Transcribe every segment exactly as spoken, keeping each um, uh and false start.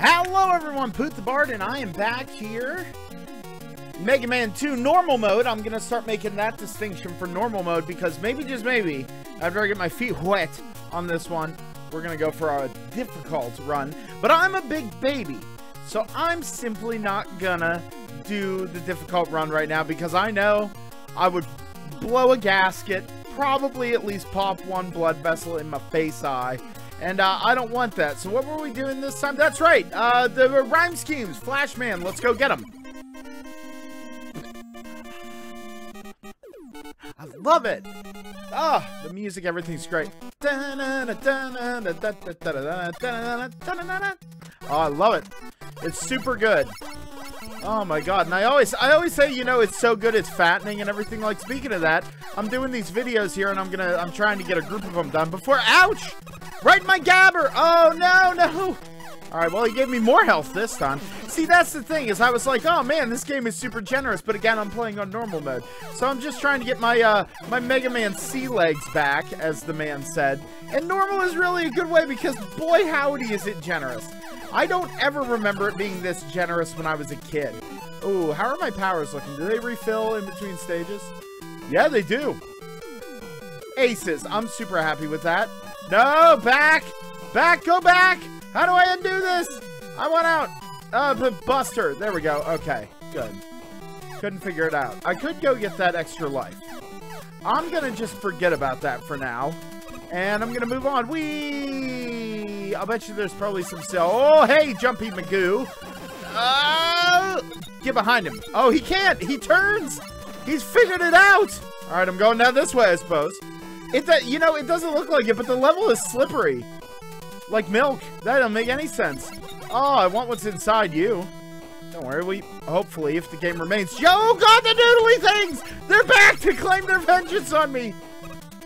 Hello everyone, Poot the Bard, and I am back here. Mega Man two normal mode. I'm gonna start making that distinction for normal mode because maybe, just maybe, after I get my feet wet on this one, we're gonna go for a difficult run. But I'm a big baby, so I'm simply not gonna do the difficult run right now because I know I would blow a gasket, probably at least pop one blood vessel in my face eye. And uh, I don't want that. So what were we doing this time? That's right. Uh, the rhyme schemes. Flashman. Let's go get him. I love it. Ah, the music. Everything's great. Oh, I love it. It's super good. Oh my god. And I always, I always say, you know, it's so good. It's fattening and everything. Like, speaking of that, I'm doing these videos here, and I'm gonna, I'm trying to get a group of them done before. Ouch. Right in my gabber! Oh, no, no! Alright, well, he gave me more health this time. See, that's the thing, is I was like, oh, man, this game is super generous, but again, I'm playing on normal mode. So I'm just trying to get my, uh, my Mega Man sea legs back, as the man said. And normal is really a good way, because boy, howdy, is it generous. I don't ever remember it being this generous when I was a kid. Ooh, how are my powers looking? Do they refill in between stages? Yeah, they do. Aces. I'm super happy with that. No, back! Back, go back! How do I undo this? I want out! Uh, the Buster! There we go, okay, good. Couldn't figure it out. I could go get that extra life. I'm gonna just forget about that for now. And I'm gonna move on. Whee! I'll bet you there's probably some cell. Oh, hey, Jumpy Magoo! Uh, get behind him. Oh, he can't! He turns! He's figured it out! Alright, I'm going down this way, I suppose. It that you know, it doesn't look like it, but the level is slippery. Like milk. That don't make any sense. Oh, I want what's inside you. Don't worry, we hopefully if the game remains. Yo, oh god, the noodly things! They're back to claim their vengeance on me!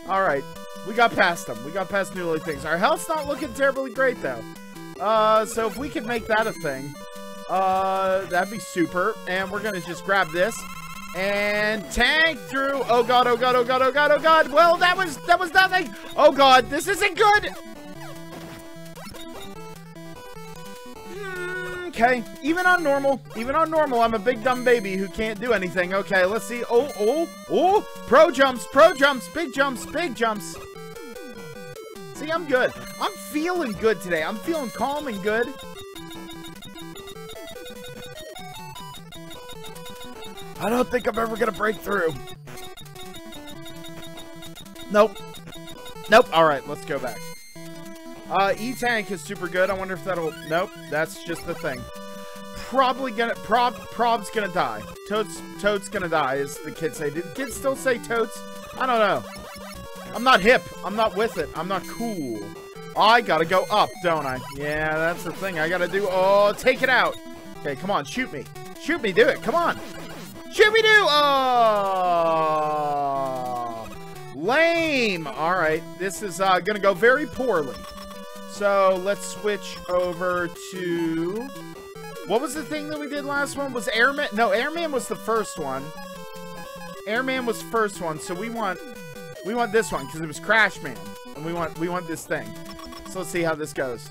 Alright. We got past them. We got past noodly things. Our health's not looking terribly great though. Uh so if we could make that a thing, uh that'd be super. And we're gonna just grab this. And tank through. Oh god, oh god, oh god, oh god, oh god. Well, that was, that was nothing. Oh god, this isn't good. Okay, mm, even on normal, even on normal, I'm a big dumb baby who can't do anything. Okay, let's see. Oh, oh, oh, pro jumps, pro jumps, big jumps, big jumps. See, I'm good. I'm feeling good today. I'm feeling calm and good. I don't think I'm ever gonna break through. Nope. Nope. Alright, let's go back. Uh, E-Tank is super good. I wonder if that'll... Nope. That's just the thing. Probably gonna... Prob... Prob's gonna die. Toad's... Toad's gonna die, as the kids say. Did the kids still say Toads? I don't know. I'm not hip. I'm not with it. I'm not cool. I gotta go up, don't I? Yeah, that's the thing I gotta do. Oh, take it out. Okay, come on. Shoot me. Shoot me. Do it. Come on. Should we do? Oh, lame. All right, this is uh, gonna go very poorly. So let's switch over to what was the thing that we did last one? Was Airman? No, Airman was the first one. Airman was first one. So we want we want this one because it was Crash Man, and we want we want this thing. So let's see how this goes.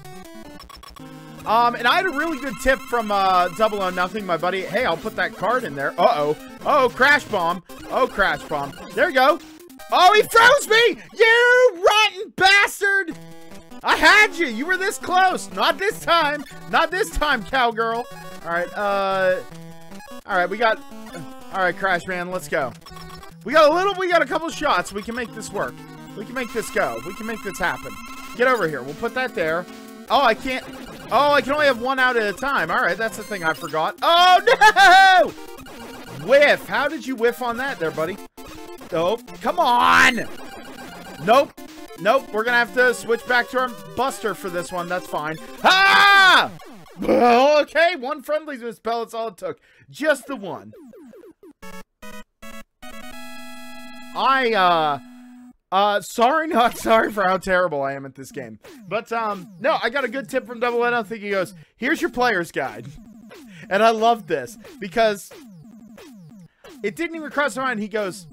Um, and I had a really good tip from, uh, Double O Nothing, my buddy. Hey, I'll put that card in there. Uh-oh. Oh, Crash Bomb. Oh, Crash Bomb. There you go. Oh, he froze me! You rotten bastard! I had you! You were this close! Not this time! Not this time, cowgirl! Alright, uh... Alright, we got... Alright, Crash Man, let's go. We got a little... We got a couple shots. We can make this work. We can make this go. We can make this happen. Get over here. We'll put that there. Oh, I can't... Oh, I can only have one out at a time. All right, that's the thing I forgot. Oh, no! Whiff. How did you whiff on that there, buddy? Nope. Come on! Nope. Nope. We're going to have to switch back to our Buster for this one. That's fine. Ah! Okay, one friendly misspell. That's all it took. Just the one. I, uh... Uh, sorry, not sorry for how terrible I am at this game. But, um, no, I got a good tip from Double O Nothing. He goes, here's your player's guide. And I love this, because it didn't even cross my mind. He goes,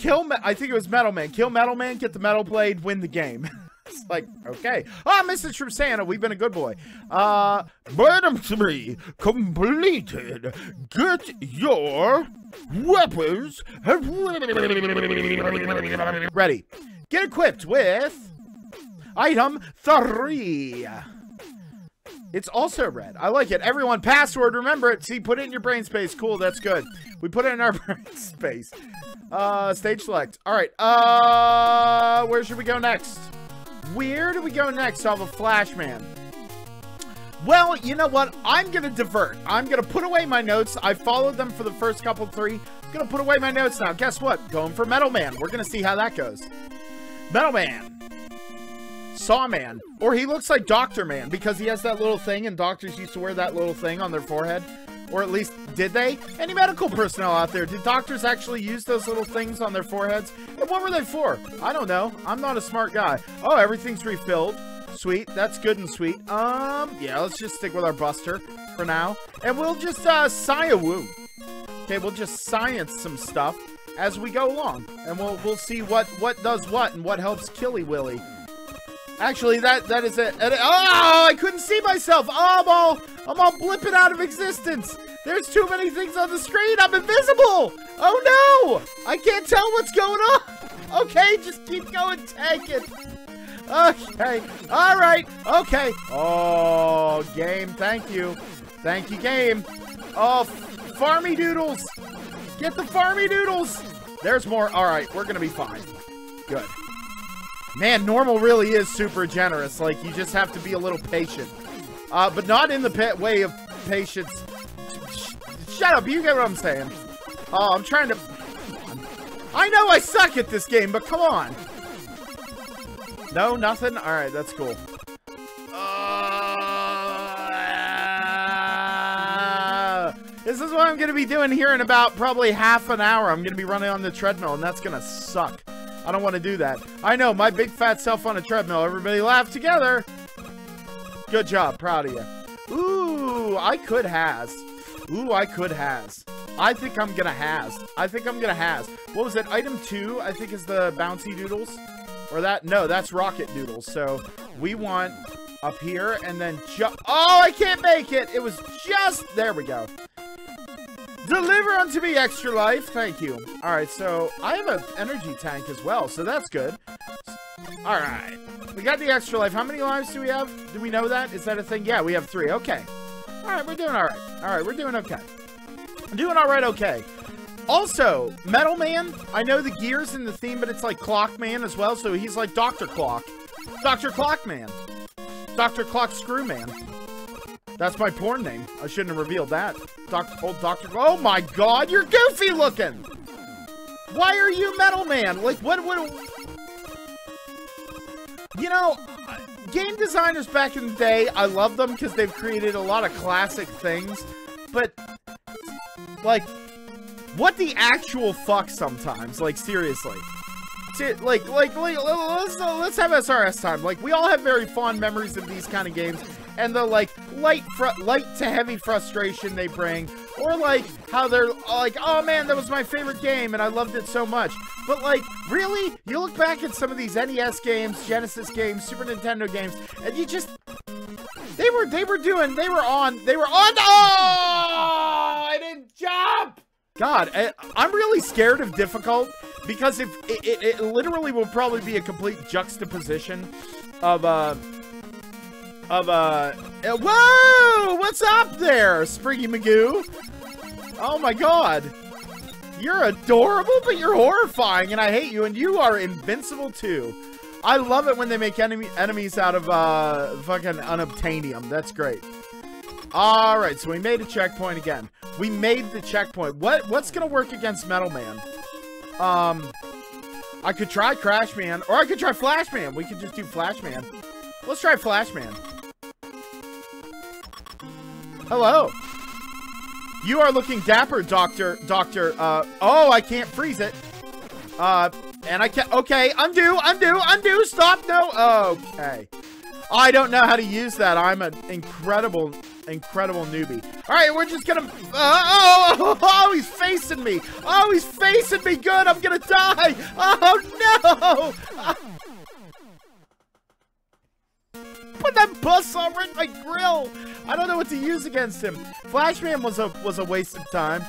kill, Me I think it was Metal Man. Kill Metal Man, get the Metal Blade, win the game. It's like, okay. Ah, oh, message from Santa. We've been a good boy. Uh, Item three completed. Get your weapons ready. Get equipped with item three. It's also red. I like it. Everyone, password, remember it. See, put it in your brain space. Cool, that's good. We put it in our brain space. Uh, stage select. All right. Uh, where should we go next? Where do we go next off of Flashman? Well, you know what? I'm going to divert. I'm going to put away my notes. I followed them for the first couple three. I'm going to put away my notes now. Guess what? Going for Metal Man. We're going to see how that goes. Metal Man. Saw Man, or he looks like Doctor Man because he has that little thing, and doctors used to wear that little thing on their forehead, or at least did they? Any medical personnel out there, did doctors actually use those little things on their foreheads? And what were they for? I don't know. I'm not a smart guy. Oh, everything's refilled. Sweet. That's good and sweet. Um, yeah, let's just stick with our Buster for now, and we'll just uh, sigh-a-woo. Okay, we'll just science some stuff as we go along, and we'll we'll see what what does what and what helps Killy Willy. Actually, that that is it. Oh, I couldn't see myself. Oh, I'm all, I'm all blipping out of existence. There's too many things on the screen. I'm invisible. Oh, no. I can't tell what's going on. Okay, just keep going. Take it. Okay. All right. Okay. Oh, game. Thank you. Thank you, game. Oh, farmy doodles. Get the farmy doodles. There's more. All right. We're going to be fine. Good. Man, normal really is super generous. Like, you just have to be a little patient. Uh, but not in the pet way of patience. Sh shut up, you get what I'm saying. Oh, I'm trying to... I know I suck at this game, but come on. No, nothing? Alright, that's cool. Uh, this is what I'm going to be doing here in about probably half an hour. I'm going to be running on the treadmill, and that's going to suck. I don't want to do that. I know, my big fat self on a treadmill. Everybody laugh together. Good job. Proud of you. Ooh, I could has. Ooh, I could has. I think I'm going to has. I think I'm going to has. What was it? Item two, I think, is the bouncy doodles. Or that? No, that's rocket doodles. So we want up here and then jump. Oh, I can't make it. It was just. There we go. Deliver unto me extra life. Thank you. All right, so I have an energy tank as well, so that's good. All right. We got the extra life. How many lives do we have? Do we know that? Is that a thing? Yeah, we have three. Okay. All right, we're doing all right. All right, we're doing okay. I'm doing all right okay. Also, Metal Man, I know the gears in the theme, but it's like Clock Man as well, so he's like Doctor Clock. Doctor Clock Man. Doctor Clock Screwman. That's my porn name. I shouldn't have revealed that. Doc, old Doctor. Oh my God, you're goofy looking. Why are you Metal Man? Like, what? What? You know, game designers back in the day, I love them because they've created a lot of classic things. But, like, what the actual fuck? Sometimes, like, seriously. Like, like, like, like let's let's have S R S time. Like, we all have very fond memories of these kind of games. And the, like, light fr light to heavy frustration they bring. Or, like, how they're like, oh, man, that was my favorite game, and I loved it so much. But, like, really? You look back at some of these N E S games, Genesis games, Super Nintendo games, and you just... They were, they were doing, they were on, they were on... Oh! I didn't jump! God, I, I'm really scared of difficult, because if it, it, it literally will probably be a complete juxtaposition of, uh... Of, uh, uh, whoa! What's up there, Spriggy Magoo? Oh my God. You're adorable, but you're horrifying, and I hate you, and you are invincible too. I love it when they make enemy enemies out of, uh, fucking unobtainium. That's great. Alright, so we made a checkpoint again. We made the checkpoint. What, what's gonna work against Metal Man? Um, I could try Crash Man, or I could try Flash Man. We could just do Flash Man. Let's try Flash Man. Hello. You are looking dapper, Doctor, Doctor, uh, oh, I can't freeze it. Uh, and I can't, okay, undo, undo, undo, stop, no, okay. I don't know how to use that. I'm an incredible, incredible newbie. All right, we're just gonna, uh, oh, oh, oh, he's facing me. Oh, he's facing me, good, I'm gonna die. Oh, no. Uh, that buzzsaw right in my grill! I don't know what to use against him. Flashman was a was a waste of time.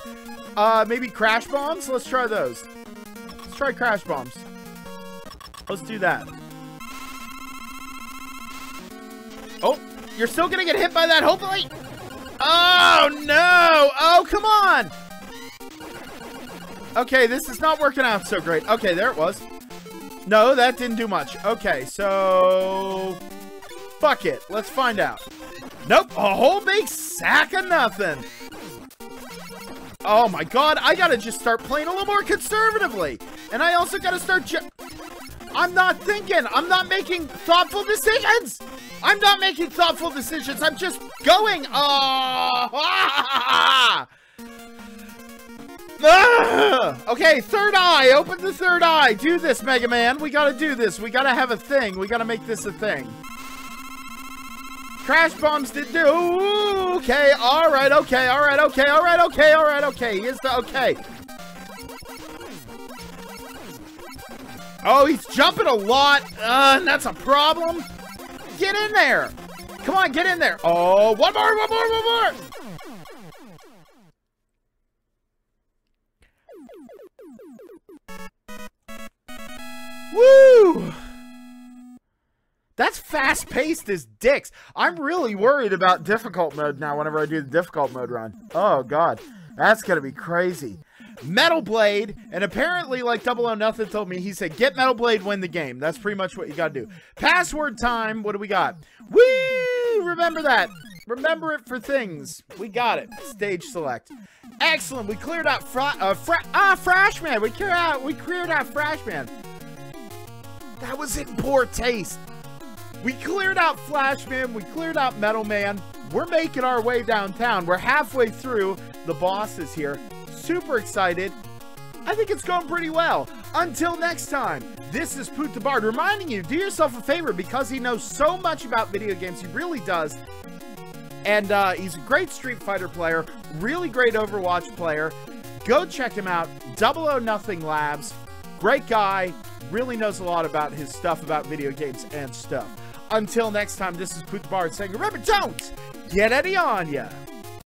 Uh, maybe crash bombs? Let's try those. Let's try crash bombs. Let's do that. Oh, you're still gonna get hit by that, hopefully! Oh, no! Oh, come on! Okay, this is not working out so great. Okay, there it was. No, that didn't do much. Okay, so... fuck it. Let's find out. Nope, a whole big sack of nothing. Oh my god, I gotta just start playing a little more conservatively. And I also gotta start ju- I'm not thinking. I'm not making thoughtful decisions. I'm not making thoughtful decisions. I'm just going. Oh, ah, ah. Okay, third eye. Open the third eye. Do this, Mega Man. We gotta do this. We gotta have a thing. We gotta make this a thing. Crash bombs did do. Ooh, okay, all right, okay, all right, okay, all right, okay, all right, okay. Here's the okay. Oh, he's jumping a lot. Uh, and that's a problem. Get in there. Come on, get in there. Oh, one more, one more, one more. Woo! That's fast-paced as dicks. I'm really worried about difficult mode now whenever I do the difficult mode run. Oh, God. That's going to be crazy. Metal Blade, and apparently, like Double O Nothing told me, he said, get Metal Blade, win the game. That's pretty much what you got to do. Password time. What do we got? Woo! Remember that. Remember it for things. We got it. Stage select. Excellent. We cleared out Fra... Uh, Fra ah, Flashman. We cleared out... We cleared out Flashman. That was in poor taste. We cleared out Flashman, we cleared out Metal Man, we're making our way downtown, we're halfway through, the boss is here, super excited, I think it's going pretty well. Until next time, this is Poot the Bard reminding you, do yourself a favor because he knows so much about video games, he really does, and uh, he's a great Street Fighter player, really great Overwatch player, go check him out, Double O Nothing Labs, great guy, really knows a lot about his stuff, about video games and stuff. Until next time, this is Poot the Bard saying, remember, don't get any on ya.